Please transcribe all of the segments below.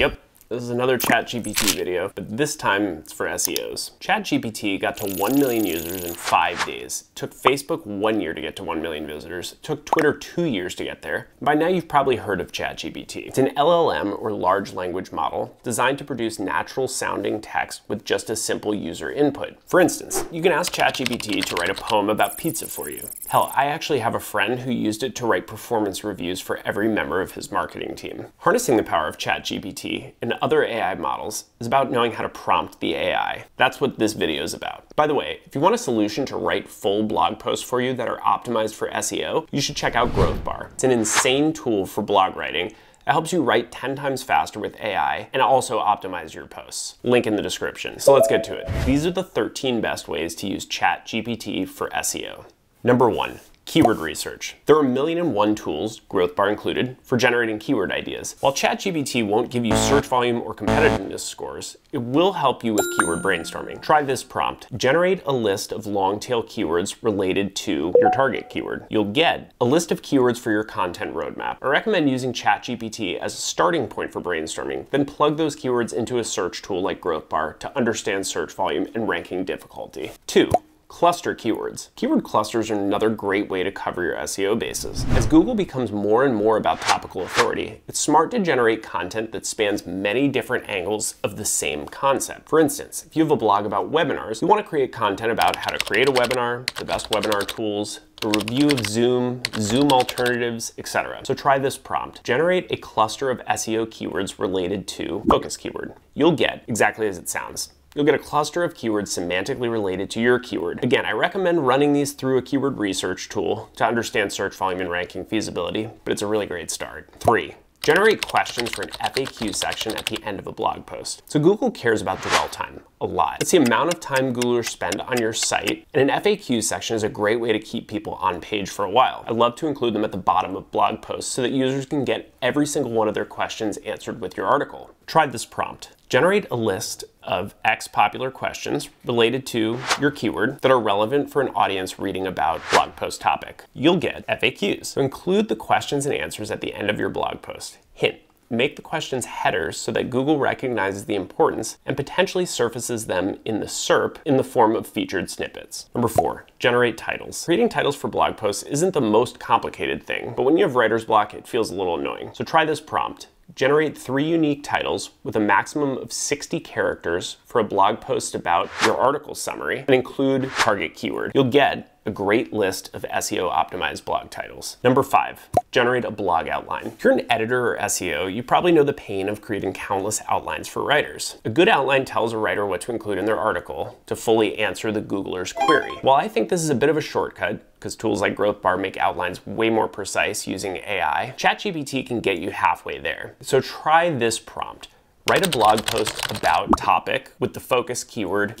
Yep. This is another ChatGPT video, but this time it's for SEOs. ChatGPT got to 1 million users in 5 days. It took Facebook 1 year to get to 1 million visitors. It took Twitter 2 years to get there. By now you've probably heard of ChatGPT. It's an LLM, or large language model, designed to produce natural sounding text with just a simple user input. For instance, you can ask ChatGPT to write a poem about pizza for you. Hell, I actually have a friend who used it to write performance reviews for every member of his marketing team. Harnessing the power of ChatGPT and other AI models is about knowing how to prompt the AI. That's what this video is about. By the way, if you want a solution to write full blog posts for you that are optimized for SEO, you should check out GrowthBar. It's an insane tool for blog writing. It helps you write 10 times faster with AI and also optimize your posts. Link in the description. So let's get to it. These are the 13 best ways to use ChatGPT for SEO. Number 1. Keyword research. There are 1,001 tools, GrowthBar included, for generating keyword ideas. While ChatGPT won't give you search volume or competitiveness scores, it will help you with keyword brainstorming. Try this prompt. Generate a list of long tail keywords related to your target keyword. You'll get a list of keywords for your content roadmap. I recommend using ChatGPT as a starting point for brainstorming, then plug those keywords into a search tool like GrowthBar to understand search volume and ranking difficulty. 2. Cluster keywords. Keyword clusters are another great way to cover your SEO bases. As Google becomes more and more about topical authority, it's smart to generate content that spans many different angles of the same concept. For instance, if you have a blog about webinars, you want to create content about how to create a webinar, the best webinar tools, a review of Zoom, Zoom alternatives, etc. So try this prompt. Generate a cluster of SEO keywords related to focus keyword. You'll get exactly as it sounds. You'll get a cluster of keywords semantically related to your keyword. Again, I recommend running these through a keyword research tool to understand search volume and ranking feasibility, but it's a really great start. 3. Generate questions for an FAQ section at the end of a blog post. So Google cares about dwell time a lot. It's the amount of time Googlers spend on your site, and an FAQ section is a great way to keep people on page for a while. I love to include them at the bottom of blog posts so that users can get every single one of their questions answered with your article. Try this prompt. Generate a list of X popular questions related to your keyword that are relevant for an audience reading about blog post topic. You'll get FAQs. So include the questions and answers at the end of your blog post. Hint. Make the questions headers so that Google recognizes the importance and potentially surfaces them in the SERP in the form of featured snippets. Number 4, generate titles. Creating titles for blog posts isn't the most complicated thing, but when you have writer's block, it feels a little annoying. So try this prompt. Generate 3 unique titles with a maximum of 60 characters for a blog post about your article summary and include target keyword. You'll get a great list of SEO optimized blog titles. Number 5, generate a blog outline. If you're an editor or SEO, you probably know the pain of creating countless outlines for writers. A good outline tells a writer what to include in their article to fully answer the Googler's query. While I think this is a bit of a shortcut, because tools like GrowthBar make outlines way more precise using AI, ChatGPT can get you halfway there. So try this prompt. Write a blog post about topic with the focus keyword,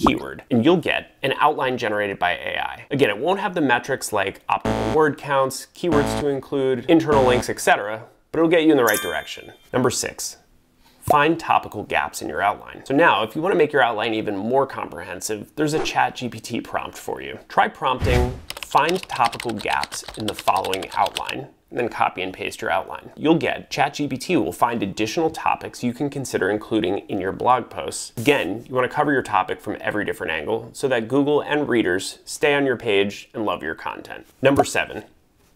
and you'll get an outline generated by AI. Again, it won't have the metrics like optimal word counts, keywords to include, internal links, etc., but it'll get you in the right direction. Number 6. Find topical gaps in your outline. So now, if you want to make your outline even more comprehensive, there's a ChatGPT prompt for you. Try prompting, find topical gaps in the following outline, and then copy and paste your outline. You'll get ChatGPT will find additional topics you can consider including in your blog posts. Again, you want to cover your topic from every different angle so that Google and readers stay on your page and love your content. Number 7.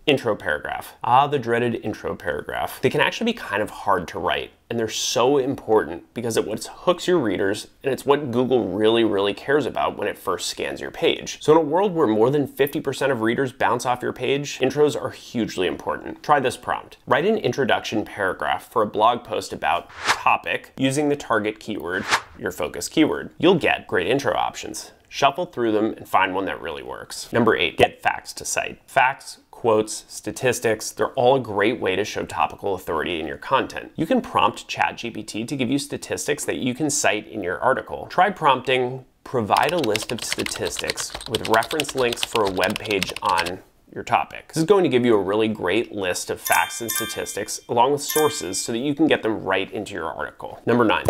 Intro paragraph. Ah, the dreaded intro paragraph. They can actually be kind of hard to write, and they're so important because it hooks your readers, and it's what Google really cares about when it first scans your page. So in a world where more than 50% of readers bounce off your page, intros are hugely important. Try this prompt. Write an introduction paragraph for a blog post about topic using the target keyword, your focus keyword. You'll get great intro options. Shuffle through them and find one that really works. Number 8, get facts to cite. Facts, quotes, statistics, they're all a great way to show topical authority in your content. You can prompt ChatGPT to give you statistics that you can cite in your article. Try prompting, provide a list of statistics with reference links for a web page on your topic. This is going to give you a really great list of facts and statistics along with sources so that you can get them right into your article. Number 9.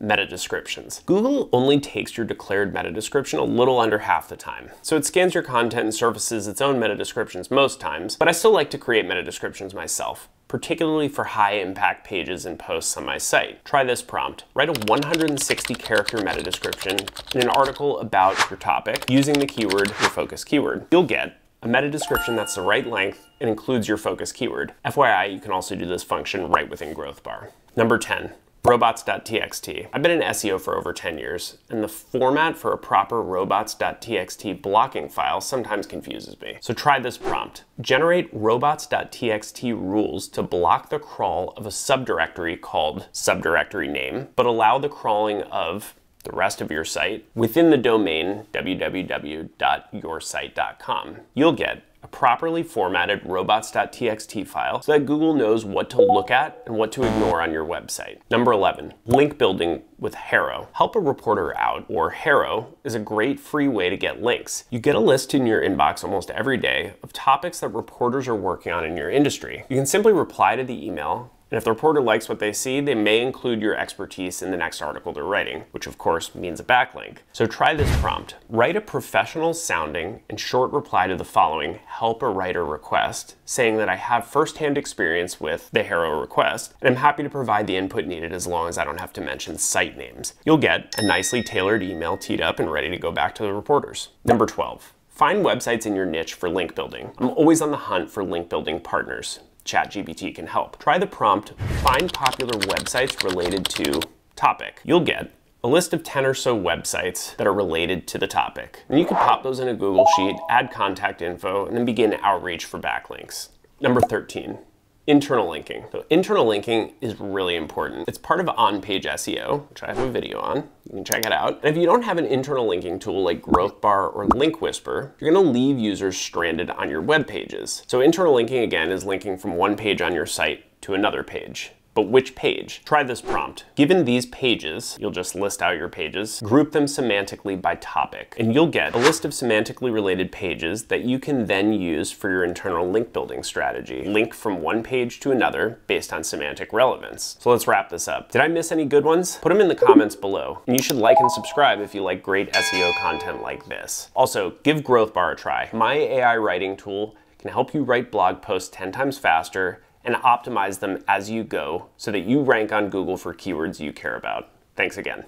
meta descriptions. Google only takes your declared meta description a little under half the time. So it scans your content and surfaces its own meta descriptions most times, but I still like to create meta descriptions myself, particularly for high impact pages and posts on my site. Try this prompt. Write a 160 character meta description in an article about your topic using the keyword, your focus keyword. You'll get a meta description that's the right length and includes your focus keyword. FYI, you can also do this function right within GrowthBar. Number 10. robots.txt. I've been in SEO for over 10 years, and the format for a proper robots.txt blocking file sometimes confuses me. So try this prompt. Generate robots.txt rules to block the crawl of a subdirectory called subdirectory name, but allow the crawling of the rest of your site within the domain www.yoursite.com. You'll get a properly formatted robots.txt file so that Google knows what to look at and what to ignore on your website. Number 11, link building with HARO. Help a reporter out, or HARO, is a great free way to get links. You get a list in your inbox almost every day of topics that reporters are working on in your industry. You can simply reply to the email, and if the reporter likes what they see, they may include your expertise in the next article they're writing, which of course means a backlink. So try this prompt. Write a professional sounding and short reply to the following help a writer request, saying that I have firsthand experience with the HARO request, and I'm happy to provide the input needed as long as I don't have to mention site names. You'll get a nicely tailored email teed up and ready to go back to the reporters. Number 12, find websites in your niche for link building. I'm always on the hunt for link building partners. ChatGPT can help. Try the prompt, find popular websites related to topic. You'll get a list of 10 or so websites that are related to the topic. And you can pop those in a Google Sheet, add contact info, and then begin outreach for backlinks. Number 13. Internal linking. So internal linking is really important. It's part of on-page SEO, which I have a video on. You can check it out. And if you don't have an internal linking tool like GrowthBar or LinkWhisper, you're gonna leave users stranded on your web pages. So internal linking, again, is linking from one page on your site to another page. But which page? Try this prompt. Given these pages, you'll just list out your pages, group them semantically by topic, and you'll get a list of semantically related pages that you can then use for your internal link building strategy. Link from one page to another based on semantic relevance. So let's wrap this up. Did I miss any good ones? Put them in the comments below. And you should like and subscribe if you like great SEO content like this. Also, give GrowthBar a try. My AI writing tool can help you write blog posts 10 times faster and optimize them as you go so that you rank on Google for keywords you care about. Thanks again.